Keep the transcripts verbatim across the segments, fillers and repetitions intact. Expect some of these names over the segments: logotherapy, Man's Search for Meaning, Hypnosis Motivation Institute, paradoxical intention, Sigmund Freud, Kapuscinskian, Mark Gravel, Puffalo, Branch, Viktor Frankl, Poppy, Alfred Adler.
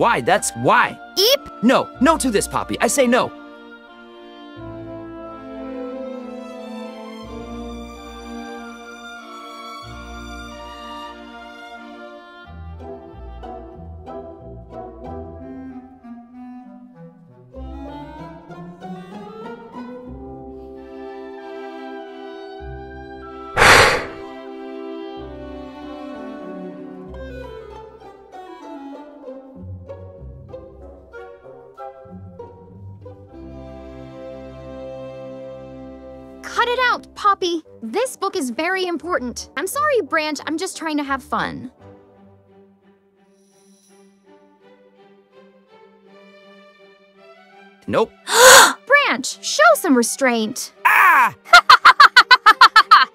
Why? That's why. Eep. No, no to this, Poppy. I say no. Cut it out, Poppy. This book is very important. I'm sorry, Branch. I'm just trying to have fun. Nope. Branch, show some restraint. Ah!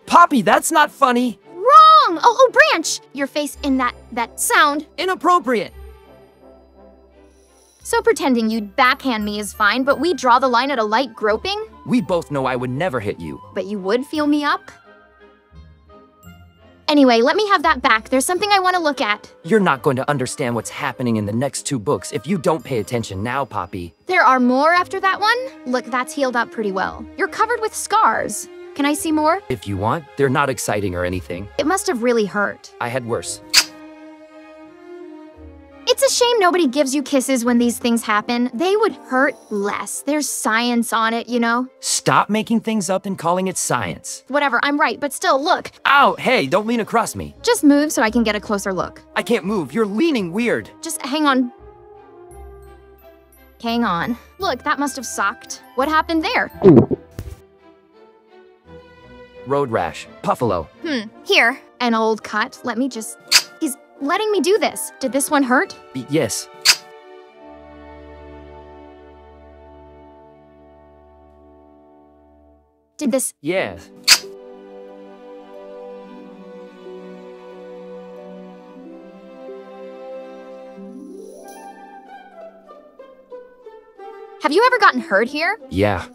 Poppy, that's not funny. Wrong! Oh, oh, Branch! Your face in that, that sound. Inappropriate. So pretending you'd backhand me is fine, but we draw the line at a light groping? We both know I would never hit you. But you would feel me up? Anyway, let me have that back. There's something I want to look at. You're not going to understand what's happening in the next two books if you don't pay attention now, Poppy. There are more after that one? Look, that's healed up pretty well. You're covered with scars. Can I see more? If you want. They're not exciting or anything. It must have really hurt. I had worse. It's a shame nobody gives you kisses when these things happen. They would hurt less. There's science on it, you know? Stop making things up and calling it science. Whatever, I'm right, but still, look. Ow, hey, don't lean across me. Just move so I can get a closer look. I can't move, you're leaning weird. Just hang on. Hang on. Look, that must have sucked. What happened there? Road rash, Puffalo. Hmm, here. An old cut, let me just... letting me do this. Did this one hurt? Yes. Did this? Yes. Have you ever gotten hurt here? Yeah.